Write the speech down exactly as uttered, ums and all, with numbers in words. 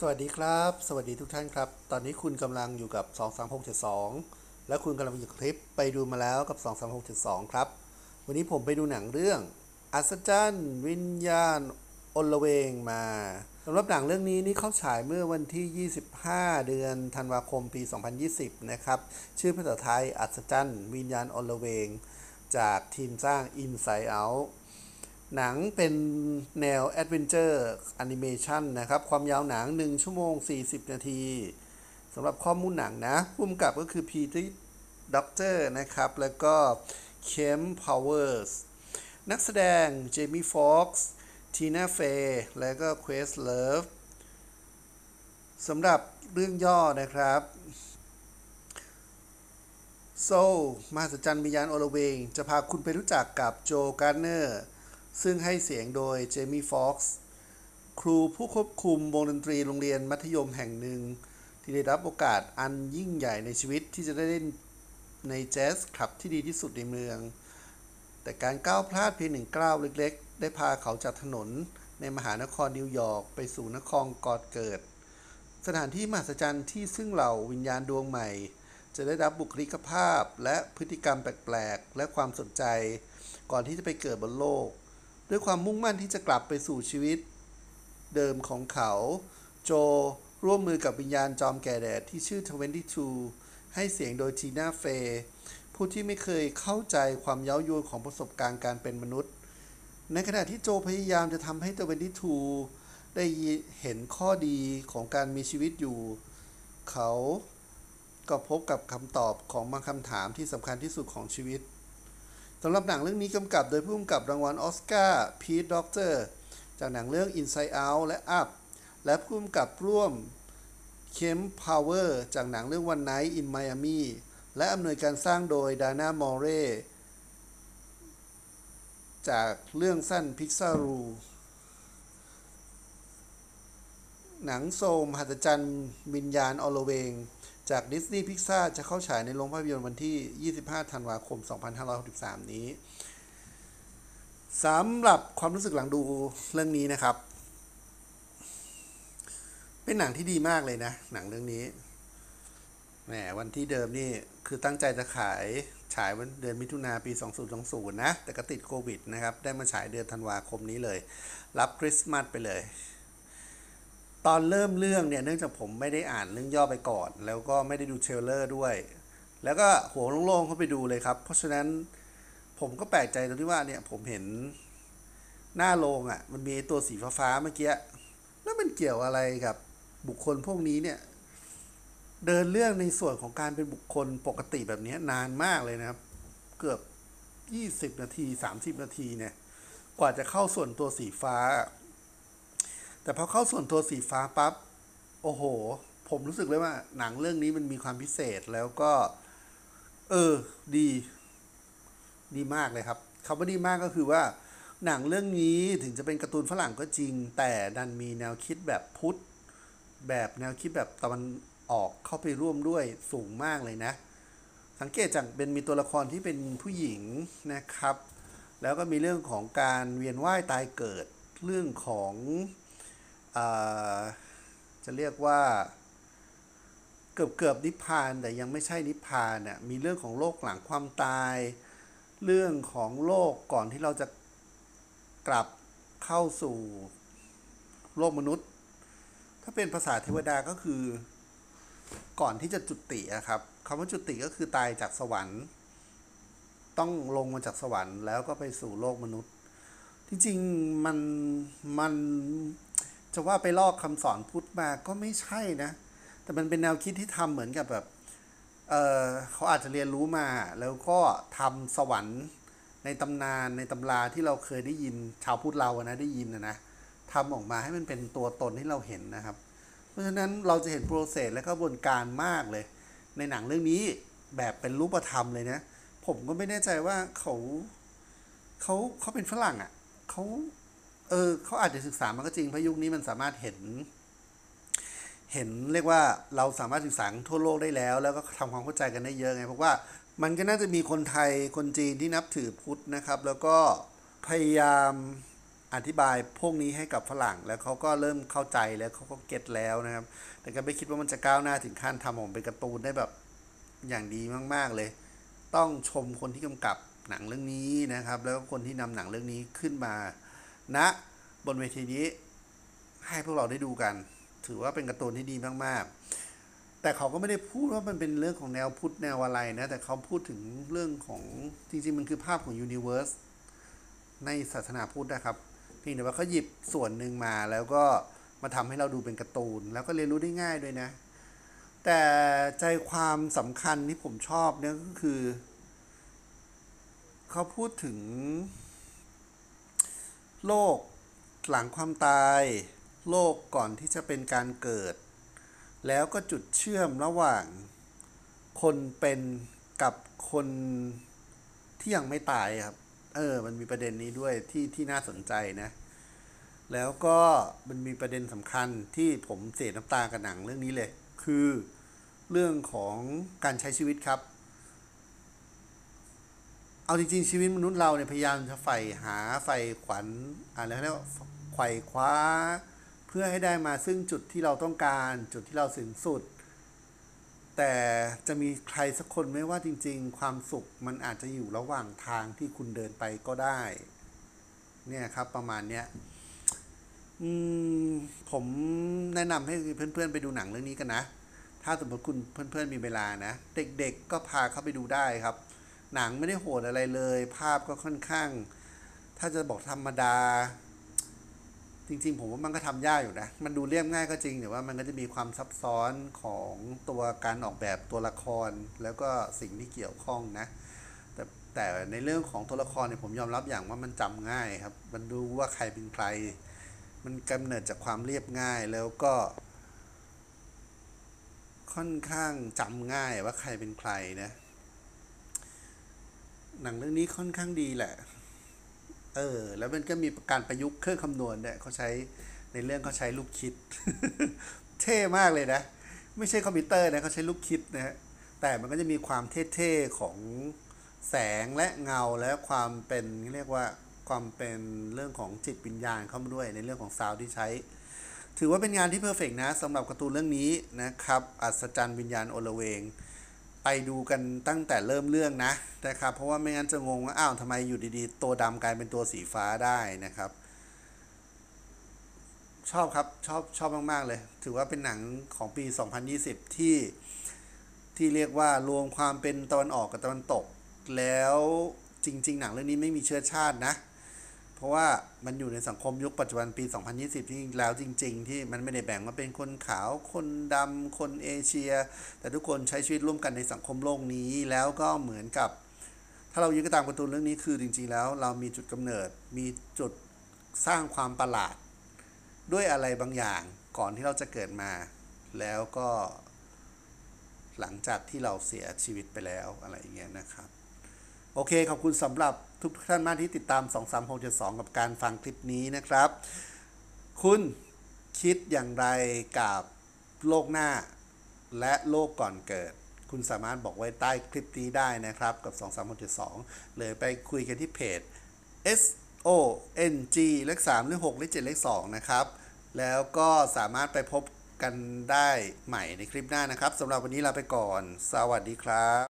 สวัสดีครับสวัสดีทุกท่านครับตอนนี้คุณกำลังอยู่กับสอง สาม หก เจ็ด สองและคุณกำลังอยู่คลิปไปดูมาแล้วกับสอง สาม หก เจ็ด สองครับวันนี้ผมไปดูหนังเรื่องอัศจรรย์วิญญาณอลเวงมาสำหรับหนังเรื่องนี้นี่เข้าฉายเมื่อวันที่ยี่สิบห้าเดือนธันวาคมปีสองพันยี่สิบนะครับชื่อภาษาไทยอัศจรรย์วิญญาณอลเวงจากทีมสร้าง Inside Outหนังเป็นแนวแอดเวนเจอร์แอนิเมชันนะครับความยาวหนังหนึ่งชั่วโมงสี่สิบนาทีสำหรับข้อมูลหนังนะผู้กำกับก็คือ Pete Docter นะครับแล้วก็ Kemp Powers นักแสดง Jamie Foxx ทีน่าเฟย์และก็ Quest Love สำหรับเรื่องย่อนะครับ Soul มหัศจรรย์วิญญาณอลเวงจะพาคุณไปรู้จักกับโจ การ์เนอร์ซึ่งให้เสียงโดยเจมี่ฟ็อกซ์ครูผู้ควบคุมวงดนตรีโรงเรียนมัธยมแห่งหนึ่งที่ได้รับโอกาสอันยิ่งใหญ่ในชีวิตที่จะได้เล่นในแจ๊สคลับที่ดีที่สุดในเมืองแต่การก้าวพลาดเพียงหนึ่งก้าวเล็กๆได้พาเขาจากถนนในมหานครนิวยอร์กไปสู่นครกอดเกิดสถานที่มหัศจรรย์ที่ซึ่งเหล่าวิญญาณดวงใหม่จะได้รับบุคลิกภาพและพฤติกรรมแปลกๆและความสนใจก่อนที่จะไปเกิดบนโลกด้วยความมุ่งมั่นที่จะกลับไปสู่ชีวิตเดิมของเขาโจร่วมมือกับวิญญาณจอมแก่แดดที่ชื่อยี่สิบสองให้เสียงโดยทีน่าเฟย์ผู้ที่ไม่เคยเข้าใจความเย้ายวนของประสบการณ์การเป็นมนุษย์ในขณะที่โจพยายามจะทำให้ยี่สิบสองได้เห็นข้อดีของการมีชีวิตอยู่เขาก็พบกับคำตอบของบางคำถามที่สำคัญที่สุดของชีวิตสำหรับหนังเรื่องนี้กำกับโดยผู้กำกับรางวัลออสการ์ Pete Docter จากหนังเรื่อง Inside Out และ Up และผู้กำกับร่วม Kemp Powers จากหนังเรื่อง One Night in Miami และอำนวยการสร้างโดย Dana Murray จากเรื่องสั้น Pixar หนัง Soul มหัศจรรย์วิญญาณอลเวงจาก Disney Pixar จะเข้าฉายในโรงภาพยนตร์วันที่ยี่สิบห้าธันวาคมสองพันห้าร้อยหกสิบสามนี้สำหรับความรู้สึกหลังดูเรื่องนี้นะครับเป็นหนังที่ดีมากเลยนะหนังเรื่องนี้แหมวันที่เดิมนี่คือตั้งใจจะขายฉายวันเดือนมิถุนายนปีสองพันยี่สิบนะแต่ก็ติดโควิดนะครับได้มาฉายเดือนธันวาคมนี้เลยรับคริสต์มาสไปเลยตอนเริ่มเรื่องเนี่ยเนื่องจากผมไม่ได้อ่านเรื่องย่อไปก่อนแล้วก็ไม่ได้ดูเทรลเลอร์ด้วยแล้วก็หัวโล่งๆเข้าไปดูเลยครับเพราะฉะนั้นผมก็แปลกใจตรงที่ว่าเนี่ยผมเห็นหน้าโรงอ่ะมันมีตัวสีฟ้าๆเมื่อกี้แล้วมันเกี่ยวอะไรกับบุคคลพวกนี้เนี่ยเดินเรื่องในส่วนของการเป็นบุคคลปกติแบบนี้นานมากเลยนะครับเกือบยี่สิบนาทีสามสิบนาทีเนี่ยกว่าจะเข้าส่วนตัวสีฟ้าแต่พอเข้าส่วนตัวสีฟ้าปั๊บโอ้โหผมรู้สึกเลยว่าหนังเรื่องนี้มันมีความพิเศษแล้วก็เออดีดีมากเลยครับคำว่าดีมากก็คือว่าหนังเรื่องนี้ถึงจะเป็นการ์ตูนฝรั่งก็จริงแต่ดันมีแนวคิดแบบพุทธแบบแนวคิดแบบตะวันออกเข้าไปร่วมด้วยสูงมากเลยนะสังเกตจากเป็นมีตัวละครที่เป็นผู้หญิงนะครับแล้วก็มีเรื่องของการเวียนว่ายตายเกิดเรื่องของจะเรียกว่าเกือบเกือบนิพพานแต่ยังไม่ใช่นิพพานเนี่ยมีเรื่องของโลกหลังความตายเรื่องของโลกก่อนที่เราจะกลับเข้าสู่โลกมนุษย์ถ้าเป็นภาษาเทวดาก็คือก่อนที่จะจุติอะครับคำว่าจุติก็คือตายจากสวรรค์ต้องลงมาจากสวรรค์แล้วก็ไปสู่โลกมนุษย์จริงๆมันมันจะว่าไปลอกคำสอนพุทธมาก็ไม่ใช่นะแต่มันเป็นแนวคิดที่ทำเหมือนกับแบบ เอ่อ เขาอาจจะเรียนรู้มาแล้วก็ทำสวรรค์ในตำนานในตำราที่เราเคยได้ยินชาวพุทธเรานะได้ยินนะนะทำออกมาให้มันเป็นตัวตนที่เราเห็นนะครับเพราะฉะนั้นเราจะเห็นโปรเซสและกระบวนการมากเลยในหนังเรื่องนี้แบบเป็นรูปธรรมเลยนะผมก็ไม่แน่ใจว่าเขาเขาเขาเป็นฝรั่งอ่ะเขาเออเขาอาจจะศึกษามาก็จริงเพราะยุคนี้มันสามารถเห็นเห็นเรียกว่าเราสามารถศึกษาทั่วโลกได้แล้วแล้วก็ทำความเข้าใจกันได้เยอะไงเพราะว่ามันก็น่าจะมีคนไทยคนจีนที่นับถือพุทธนะครับแล้วก็พยายาม อธิบายพวกนี้ให้กับฝรั่งแล้วเขาก็เริ่มเข้าใจแล้วเขาก็เก็ตแล้วนะครับแต่ก็ไม่คิดว่ามันจะก้าวหน้าถึงขั้นทำออกเป็นการ์ตูนได้แบบอย่างดีมากๆเลยต้องชมคนที่กำกับหนังเรื่องนี้นะครับแล้วก็คนที่นำหนังเรื่องนี้ขึ้นมาณนะบนเวทีนี้ให้พวกเราได้ดูกันถือว่าเป็นการ์ตูนที่ดีมากๆแต่เขาก็ไม่ได้พูดว่ามันเป็นเรื่องของแนวพุทธแนวอะไรนะแต่เขาพูดถึงเรื่องของจริงๆมันคือภาพของยูนิเวอร์สในศาสนาพุทธนะครับเพียงแต่ว่าเขาหยิบส่วนหนึ่งมาแล้วก็มาทำให้เราดูเป็นการ์ตูนแล้วก็เรียนรู้ได้ง่ายด้วยนะแต่ใจความสำคัญที่ผมชอบเนี่ยก็คือเขาพูดถึงโลกหลังความตายโลกก่อนที่จะเป็นการเกิดแล้วก็จุดเชื่อมระหว่างคนเป็นกับคนที่ยังไม่ตายครับเออมันมีประเด็นนี้ด้วยที่ที่น่าสนใจนะแล้วก็มันมีประเด็นสำคัญที่ผมเสียน้ำตากับหนังเรื่องนี้เลยคือเรื่องของการใช้ชีวิตครับเอาจริงๆชีวิตมนุษย์เราเนี่ยพยายามจะใฝ่หาใฝ่ขวัญอะไรเขาเรียกว่าไขว่คว้าเพื่อให้ได้มาซึ่งจุดที่เราต้องการจุดที่เราสูงสุดแต่จะมีใครสักคนไม่ว่าจริงๆความสุขมันอาจจะอยู่ระหว่างทางที่คุณเดินไปก็ได้เนี่ยครับประมาณเนี้ยอืมผมแนะนำให้เพื่อนๆไปดูหนังเรื่องนี้กันนะถ้าสมมติคุณเพื่อนๆมีเวลานะเด็กๆก็พาเขาไปดูได้ครับหนังไม่ได้โหดอะไรเลยภาพก็ค่อนข้างถ้าจะบอกธรรมดาจริงๆผมว่ามันก็ทำยากอยู่นะมันดูเรียบง่ายก็จริงแต่ว่ามันก็จะมีความซับซ้อนของตัวการออกแบบตัวละครแล้วก็สิ่งที่เกี่ยวข้องนะแต่แต่ในเรื่องของตัวละครเนี่ยผมยอมรับอย่างว่ามันจำง่ายครับมันดูว่าใครเป็นใครมันกำเนิดจากความเรียบง่ายแล้วก็ค่อนข้างจำง่ายว่าใครเป็นใครนะหนังเรื่องนี้ค่อนข้างดีแหละเออแล้วมันก็มีการประยุกต์เครื่องคำนวณเนี่ยเขาใช้ในเรื่องเขาใช้ลูกคิด เท่มากเลยนะไม่ใช่คอมพิวเตอร์นะเขาใช้ลูกคิดนะฮะแต่มันก็จะมีความเท่ๆของแสงและเงาและความเป็นเรียกว่าความเป็นเรื่องของจิตวิญญาณเข้ามาด้วยในเรื่องของซาวด์ที่ใช้ถือว่าเป็นงานที่เพอร์เฟกต์นะสำหรับการ์ตูนเรื่องนี้นะครับอัศจรรย์วิญญาณอลเวงไปดูกันตั้งแต่เริ่มเรื่องนะนะครับเพราะว่าไม่งั้นจะงงว่าอ้าวทำไมอยู่ดีๆตัวดำกลายเป็นตัวสีฟ้าได้นะครับชอบครับชอบชอบมากๆเลยถือว่าเป็นหนังของปีสองพันยี่สิบที่ที่เรียกว่ารวมความเป็นตะวันออกกับตะวันตกแล้วจริงๆหนังเรื่องนี้ไม่มีเชื้อชาตินะเพราะว่ามันอยู่ในสังคมยุคปัจจุบันปีสองพันยี่สิบที่แล้วจริงๆที่มันไม่ได้แบ่งว่าเป็นคนขาวคนดำคนเอเชียแต่ทุกคนใช้ชีวิตร่วมกันในสังคมโลกนี้แล้วก็เหมือนกับถ้าเรายึดตามการ์ตูนเรื่องนี้คือจริงๆแล้วเรามีจุดกำเนิดมีจุดสร้างความประหลาดด้วยอะไรบางอย่างก่อนที่เราจะเกิดมาแล้วก็หลังจากที่เราเสียชีวิตไปแล้วอะไรอย่างเงี้ยนะครับโอเคขอบคุณสำหรับทุกท่านมากที่ติดตาม สอง สาม หก เจ็ด สอง กับการฟังคลิปนี้นะครับคุณคิดอย่างไรกับโลกหน้าและโลกก่อนเกิดคุณสามารถบอกไว้ใต้คลิปนี้ได้นะครับกับ สอง สาม หก เจ็ด สอง เลยไปคุยกันที่เพจ เอส โอ เอ็น จี เลขสามเลขหกเลขเจ็ดเลขสองนะครับแล้วก็สามารถไปพบกันได้ใหม่ในคลิปหน้านะครับสำหรับวันนี้ลาไปก่อนสวัสดีครับ